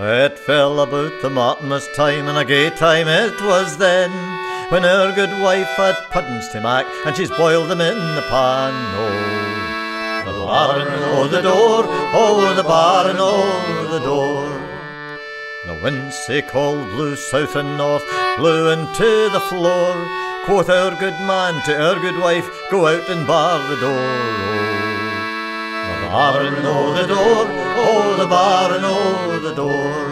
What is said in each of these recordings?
It fell about the Martinmas time, and a gay time it was then, when our good wife had puddings to make, and she's boiled them in the pan. Oh, the bar and oh the door, oh the bar and oh the door. The wind sae cold blew south and north, blew into the floor. Quoth our good man to our good wife, go out and bar the door. The bar and oh the door, oh the bar and oh the door.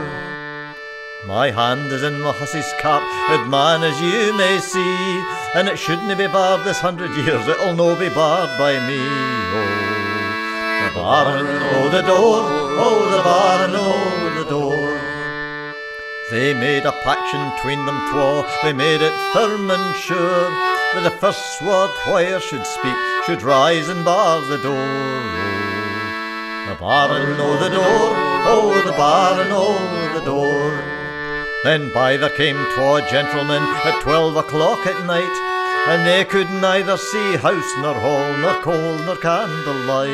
My hand is in my hussie's cap, good man, as you may see, and it shouldn't be barred this 100 years, it'll no be barred by me. Oh, the bar and oh the door, oh the bar and oh the door. They made a paction tween them twa, they made it firm and sure, that the first sword wire should speak, should rise and bar the door. The bar and oh the door, oh the bar and oh the door. Then by there came twa gentlemen at 12 o'clock at night, and they could neither see house nor hall, nor coal nor candlelight.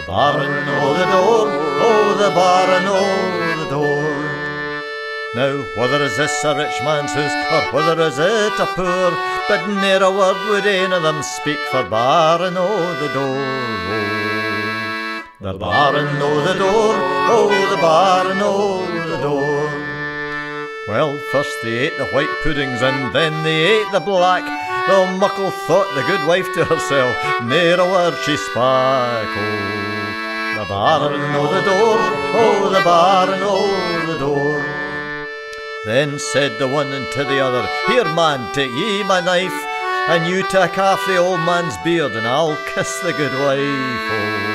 Oh, the bar and oh the door, oh the bar and oh the door. Now whether is this a rich man's house, or whether is it a poor, but ne'er a word would any of them speak for bar and oh the door. The bar and oh the door, oh the bar and oh the door. Well, first they ate the white puddings and then they ate the black. The muckle thought the good wife to herself, ne'er a word she spake. Oh, the bar and oh the door, oh the bar and oh the door. Then said the one unto the other, here man, take ye my knife, and you take half the old man's beard, and I'll kiss the good wife.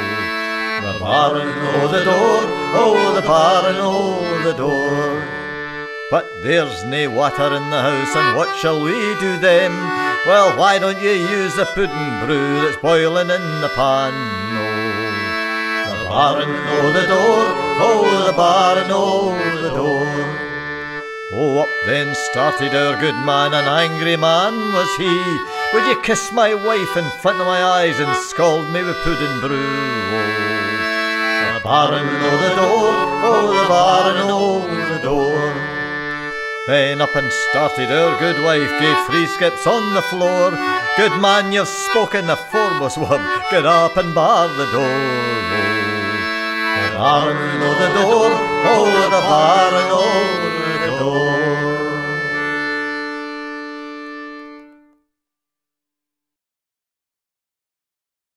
Oh, the bar and oh the door, oh the bar and oh the door. But there's nae water in the house, and what shall we do then? Well, why don't you use the pudding brew that's boiling in the pan? Oh, the bar and oh the door, oh the bar and oh the door. Oh, up then started our good man, an angry man was he. Would you kiss my wife in front of my eyes and scald me with pudding brew? Oh, the bar and oh the door, oh the bar and oh the door. Then up and started our good wife, gave 3 skips on the floor. Good man, you've spoken the foremost word, get up and bar the door. Oh, the bar and oh the door, oh the bar and oh the door.